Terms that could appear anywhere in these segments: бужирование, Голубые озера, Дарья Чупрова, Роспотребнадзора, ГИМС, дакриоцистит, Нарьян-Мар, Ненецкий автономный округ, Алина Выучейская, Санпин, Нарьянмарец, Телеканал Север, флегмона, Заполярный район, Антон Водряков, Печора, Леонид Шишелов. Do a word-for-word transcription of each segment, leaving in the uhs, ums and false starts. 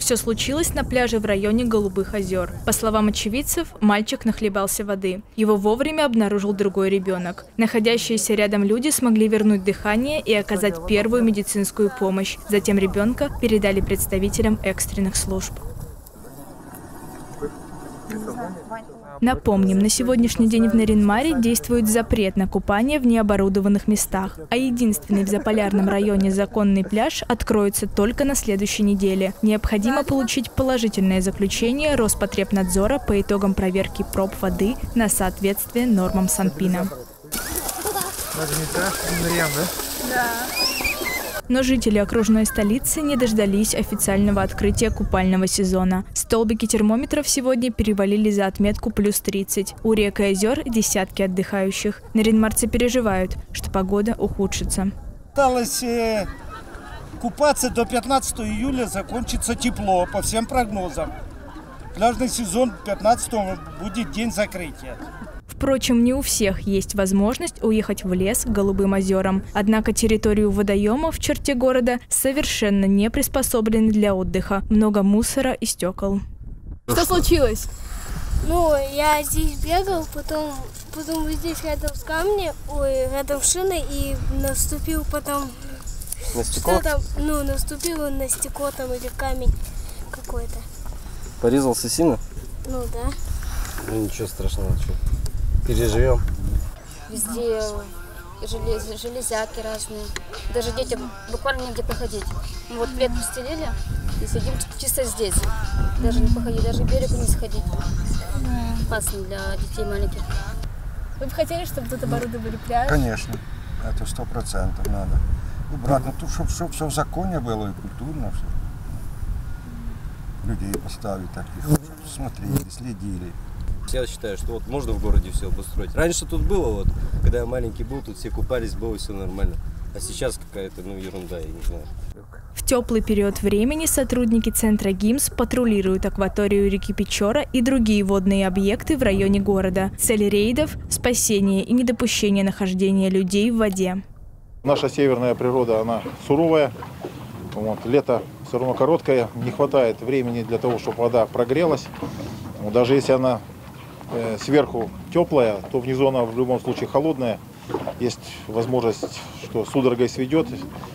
Все случилось на пляже в районе Голубых озер. По словам очевидцев, мальчик нахлебался воды. Его вовремя обнаружил другой ребенок. Находящиеся рядом люди смогли вернуть дыхание и оказать первую медицинскую помощь. Затем ребенка передали представителям экстренных служб. Напомним, на сегодняшний день в Нарьян-Маре действует запрет на купание в необорудованных местах, а единственный в Заполярном районе законный пляж откроется только на следующей неделе. Необходимо получить положительное заключение Роспотребнадзора по итогам проверки проб воды на соответствие нормам Санпина. Но жители окружной столицы не дождались официального открытия купального сезона. Столбики термометров сегодня перевалили за отметку плюс тридцать. У рек и озер десятки отдыхающих. Нарьянмарцы переживают, что погода ухудшится. Осталось купаться до пятнадцатого июля, закончится тепло по всем прогнозам. Пляжный сезон пятнадцатого будет день закрытия. Впрочем, не у всех есть возможность уехать в лес к Голубым озерам. Однако территорию водоема в черте города совершенно не приспособлены для отдыха. Много мусора и стекол. Что случилось? Ну, я здесь бегал, потом, потом здесь рядом с камнем, ой, рядом с шиной, и наступил потом... На стекло? Что там? Ну, наступил на стекло там или камень какой-то. Порезался сильно? Ну, да. Ну, ничего страшного, ничего. Переживем. Везде желез, железяки разные. Даже детям буквально негде походить. Мы вот плед постелили и сидим чисто здесь. Даже не походить, даже к берегу не сходить. Опасно для детей маленьких. Вы бы хотели, чтобы тут оборудовали пляж? Конечно, это сто процентов надо. И брат, ну тут, чтобы все, все в законе было и культурно все. Людей поставить таких, чтобы смотрели, следили. Я считаю, что вот можно в городе все обустроить. Раньше тут было, вот, когда я маленький был, тут все купались, было все нормально. А сейчас какая-то, ну, ерунда, я не знаю. В теплый период времени сотрудники центра ГИМС патрулируют акваторию реки Печора и другие водные объекты в районе города. Цель рейдов – спасение и недопущение нахождения людей в воде. Наша северная природа, она суровая. Вот, лето все равно короткое, не хватает времени для того, чтобы вода прогрелась. Но даже если она... сверху теплая, то внизу она в любом случае холодная. Есть возможность, что судорогой сведет,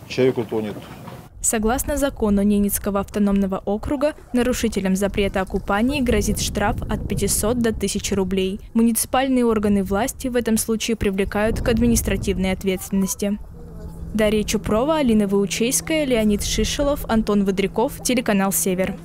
человек утонет. Согласно закону Ненецкого автономного округа, нарушителям запрета о купании грозит штраф от пятисот до тысячи рублей. Муниципальные органы власти в этом случае привлекают к административной ответственности. Дарья Чупрова, Алина Выучейская, Леонид Шишелов, Антон Водряков, телеканал «Север».